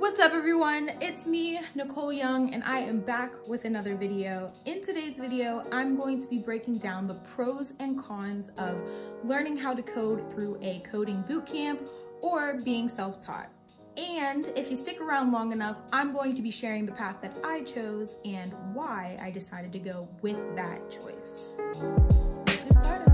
What's up everyone? It's me, Nicole Young, and I am back with another video. In today's video, I'm going to be breaking down the pros and cons of learning how to code through a coding bootcamp or being self-taught. And if you stick around long enough, I'm going to be sharing the path that I chose and why I decided to go with that choice. Let's get started.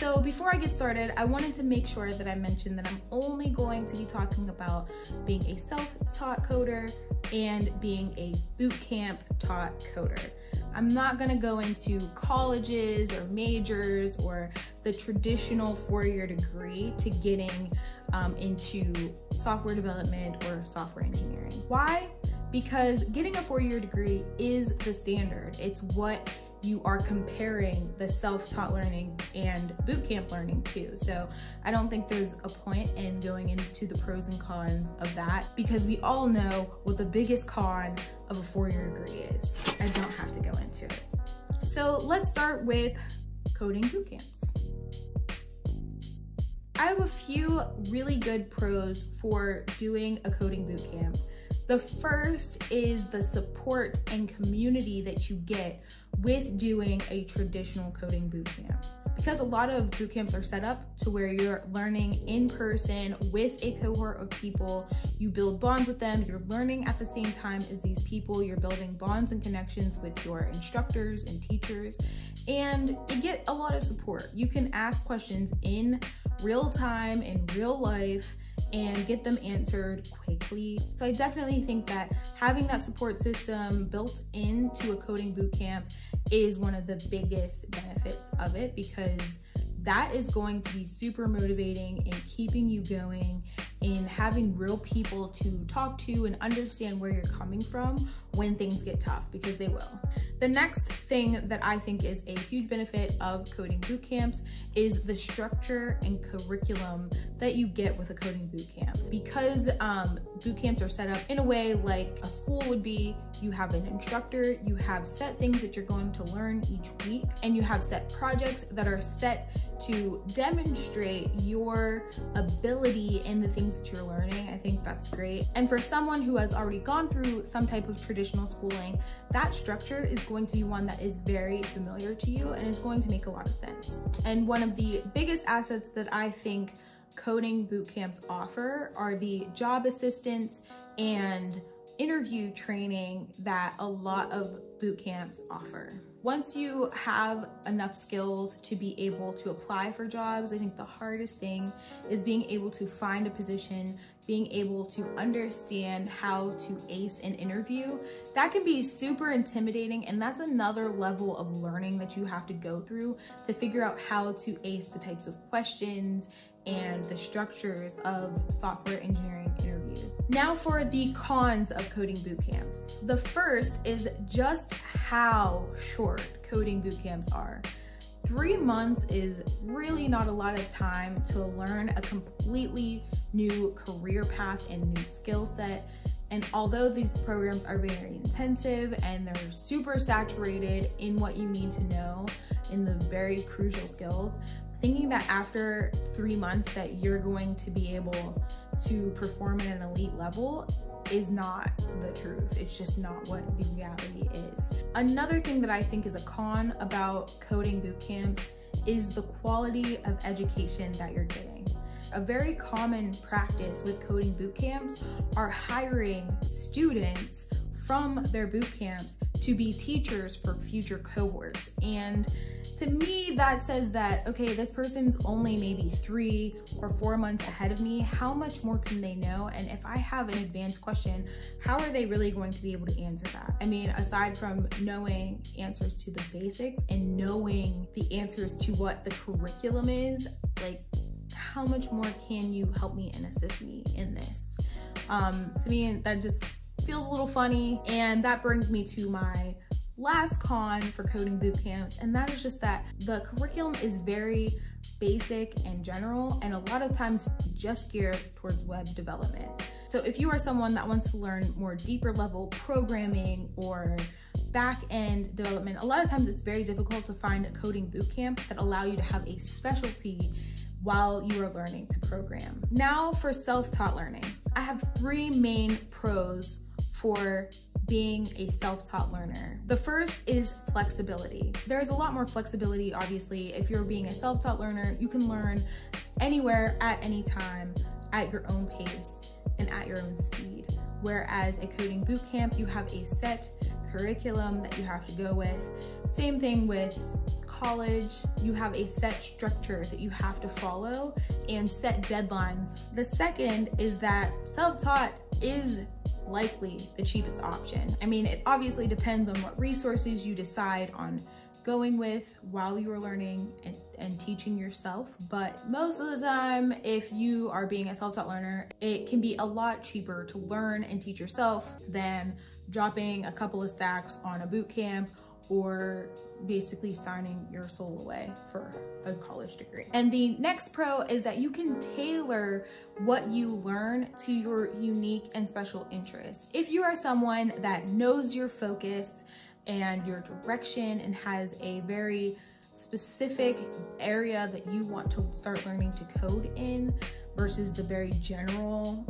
So before I get started, I wanted to make sure that I mentioned that I'm only going to be talking about being a self-taught coder and being a bootcamp taught coder. I'm not gonna go into colleges or majors or the traditional four-year degree to getting into software development or software engineering. Why? Because getting a four-year degree is the standard. It's what you are comparing the self-taught learning and bootcamp learning to. So I don't think there's a point in going into the pros and cons of that because we all know what the biggest con of a four-year degree is. I don't have to go into it. So let's start with coding bootcamps. I have a few really good pros for doing a coding bootcamp. The first is the support and community that you get with doing a traditional coding bootcamp. Because a lot of bootcamps are set up to where you're learning in person with a cohort of people, you build bonds with them, you're learning at the same time as these people, you're building bonds and connections with your instructors and teachers, and you get a lot of support. You can ask questions in real time, in real life, and get them answered quickly. So I definitely think that having that support system built into a coding bootcamp is one of the biggest benefits of it, because that is going to be super motivating in keeping you going, in having real people to talk to and understand where you're coming from when things get tough, because they will. The next thing that I think is a huge benefit of coding bootcamps is the structure and curriculum that you get with a coding bootcamp. Because bootcamps are set up in a way like a school would be, you have an instructor, you have set things that you're going to learn each week, and you have set projects that are set to demonstrate your ability in the things that you're learning. I think that's great. And for someone who has already gone through some type of traditional schooling, that structure is going to be one that is very familiar to you and is going to make a lot of sense. And one of the biggest assets that I think coding bootcamps offer are the job assistance and interview training that a lot of bootcamps offer. Once you have enough skills to be able to apply for jobs, I think the hardest thing is being able to find a position, being able to understand how to ace an interview. That can be super intimidating, and that's another level of learning that you have to go through to figure out how to ace the types of questions and the structures of software engineering interviews. Now for the cons of coding bootcamps. The first is just how short coding bootcamps are. 3 months is really not a lot of time to learn a completely new career path and new skill set. And although these programs are very intensive and they're super saturated in what you need to know in the very crucial skills, thinking that after 3 months that you're going to be able to perform at an elite level is not the truth. It's just not what the reality is. Another thing that I think is a con about coding bootcamps is the quality of education that you're getting. A very common practice with coding bootcamps are hiring students from their bootcamps to be teachers for future cohorts. And to me, that says that, okay, this person's only maybe 3 or 4 months ahead of me. How much more can they know? And if I have an advanced question, how are they really going to be able to answer that? I mean, aside from knowing answers to the basics and knowing the answers to what the curriculum is, like, how much more can you help me and assist me in this? To me, that just feels a little funny. And that brings me to my last con for coding bootcamps, and that is just that the curriculum is very basic and general, and a lot of times just geared towards web development. So if you are someone that wants to learn more deeper level programming or back-end development, a lot of times it's very difficult to find a coding bootcamp that allow you to have a specialty while you are learning to program. Now for self-taught learning. I have three main pros for being a self-taught learner. The first is flexibility. There's a lot more flexibility, obviously. If you're being a self-taught learner, you can learn anywhere, at any time, at your own pace and at your own speed. Whereas a coding bootcamp, you have a set curriculum that you have to go with. Same thing with college, you have a set structure that you have to follow and set deadlines. The second is that self-taught is likely the cheapest option. I mean, it obviously depends on what resources you decide on going with while you are learning and teaching yourself, but most of the time, if you are being a self-taught learner, it can be a lot cheaper to learn and teach yourself than dropping a couple of stacks on a boot camp or basically signing your soul away for a college degree. And the next pro is that you can tailor what you learn to your unique and special interests. If you are someone that knows your focus and your direction and has a very specific area that you want to start learning to code in versus the very general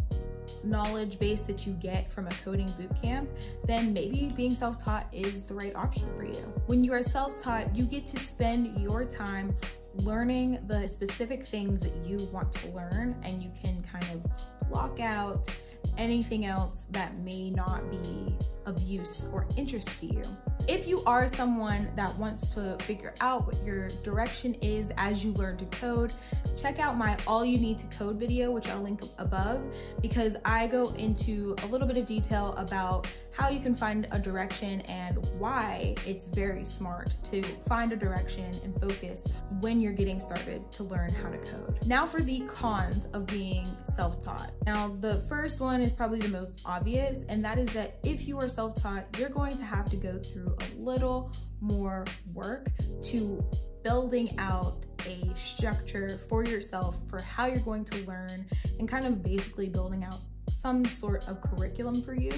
knowledge base that you get from a coding bootcamp, then maybe being self-taught is the right option for you. When you are self-taught, you get to spend your time learning the specific things that you want to learn, and you can kind of block out anything else that may not be of use or interest to you. If you are someone that wants to figure out what your direction is as you learn to code, check out my All You Need to Code video, which I'll link above, because I go into a little bit of detail about how you can find a direction and why it's very smart to find a direction and focus when you're getting started to learn how to code. Now for the cons of being self-taught. Now the first one is probably the most obvious, and that is that if you are self-taught, you're going to have to go through a little more work to building out a structure for yourself for how you're going to learn and kind of basically building out some sort of curriculum for you.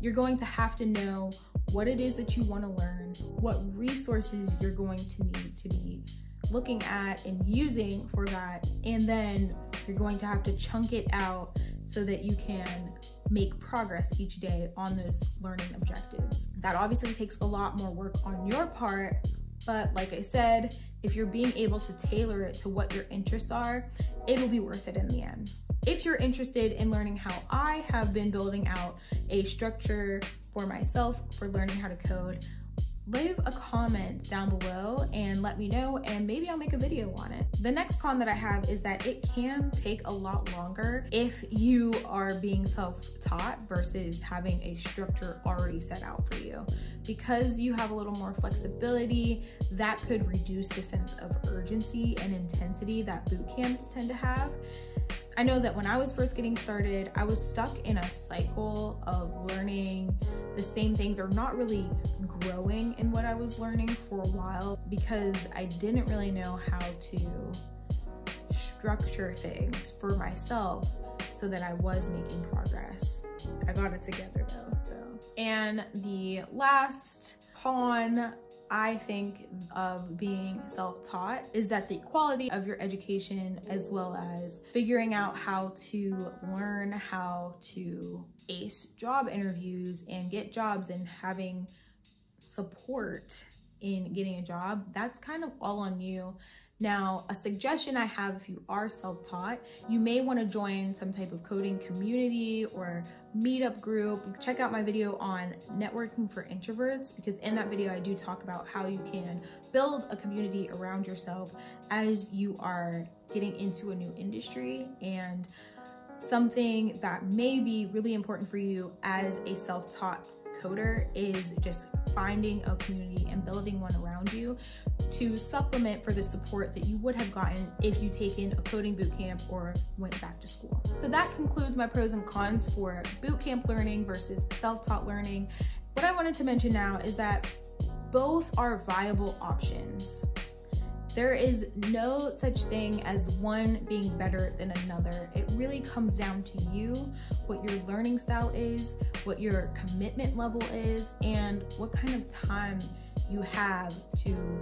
You're going to have to know what it is that you want to learn, what resources you're going to need to be looking at and using for that, and then you're going to have to chunk it out so that you can make progress each day on those learning objectives. That obviously takes a lot more work on your part, but like I said, if you're being able to tailor it to what your interests are, it'll be worth it in the end. If you're interested in learning how I have been building out a structure for myself for learning how to code, leave a comment down below and let me know, and maybe I'll make a video on it. The next con that I have is that it can take a lot longer if you are being self-taught versus having a structure already set out for you. Because you have a little more flexibility, that could reduce the sense of urgency and intensity that boot camps tend to have. I know that when I was first getting started, I was stuck in a cycle of learning the same things or not really growing in what I was learning for a while because I didn't really know how to structure things for myself so that I was making progress. I got it together though, so. And the last con I think of being self-taught is that the quality of your education, as well as figuring out how to learn how to ace job interviews and get jobs and having support in getting a job, that's kind of all on you. Now, a suggestion I have if you are self-taught, you may want to join some type of coding community or meetup group. Check out my video on networking for introverts, because in that video I do talk about how you can build a community around yourself as you are getting into a new industry, and something that may be really important for you as a self-taught coder is just finding a community and building one around you to supplement for the support that you would have gotten if you taken a coding bootcamp or went back to school. So that concludes my pros and cons for bootcamp learning versus self-taught learning. What I wanted to mention now is that both are viable options. There is no such thing as one being better than another. It really comes down to you, what your learning style is, what your commitment level is, and what kind of time you have to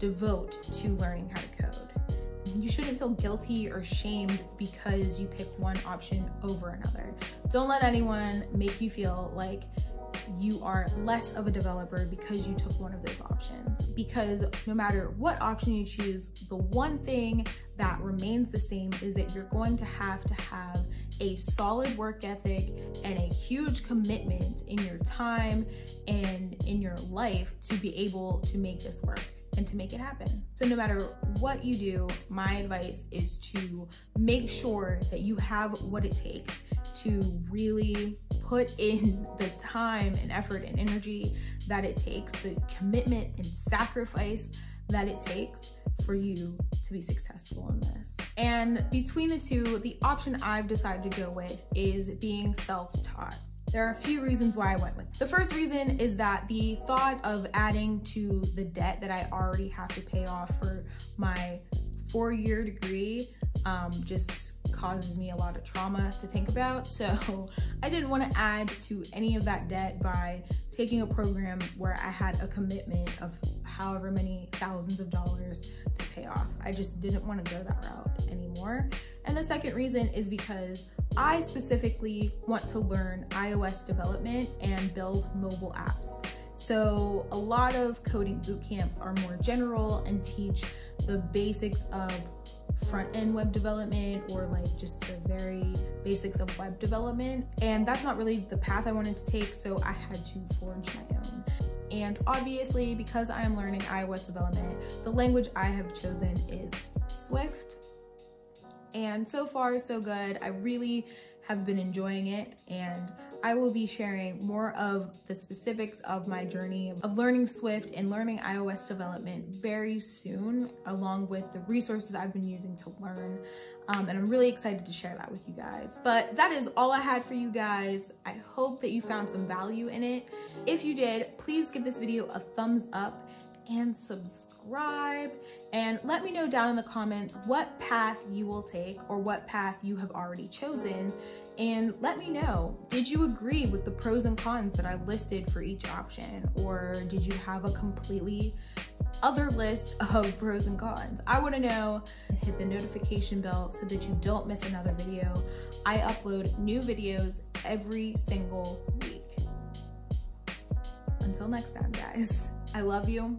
devote to learning how to code. you shouldn't feel guilty or shamed because you picked one option over another. Don't let anyone make you feel like you are less of a developer because you took one of those options, because no matter what option you choose, the one thing that remains the same is that you're going to have a solid work ethic and a huge commitment in your time and in your life to be able to make this work and to make it happen. So no matter what you do, my advice is to make sure that you have what it takes to really put in the time and effort and energy that it takes, the commitment and sacrifice that it takes for you to be successful in this. And between the two, the option I've decided to go with is being self-taught. There are a few reasons why I went with it. The first reason is that the thought of adding to the debt that I already have to pay off for my four-year degree just causes me a lot of trauma to think about. So I didn't want to add to any of that debt by taking a program where I had a commitment of however many thousands of dollars to pay off. I just didn't want to go that route anymore. And the second reason is because I specifically want to learn iOS development and build mobile apps. So a lot of coding boot camps are more general and teach the basics of front-end web development, or like just the very basics of web development, and that's not really the path I wanted to take, so I had to forge my own. And obviously, because I am learning iOS development, the language I have chosen is Swift, and so far so good. I really have been enjoying it, and I will be sharing more of the specifics of my journey of learning Swift and learning iOS development very soon, along with the resources I've been using to learn. And I'm really excited to share that with you guys. But that is all I had for you guys. I hope that you found some value in it. If you did, please give this video a thumbs up and subscribe, and let me know down in the comments what path you will take or what path you have already chosen. And let me know, did you agree with the pros and cons that I listed for each option, or did you have a completely other list of pros and cons? I want to know. Hit the notification bell so that you don't miss another video. I upload new videos every single week. Until next time, guys, I love you.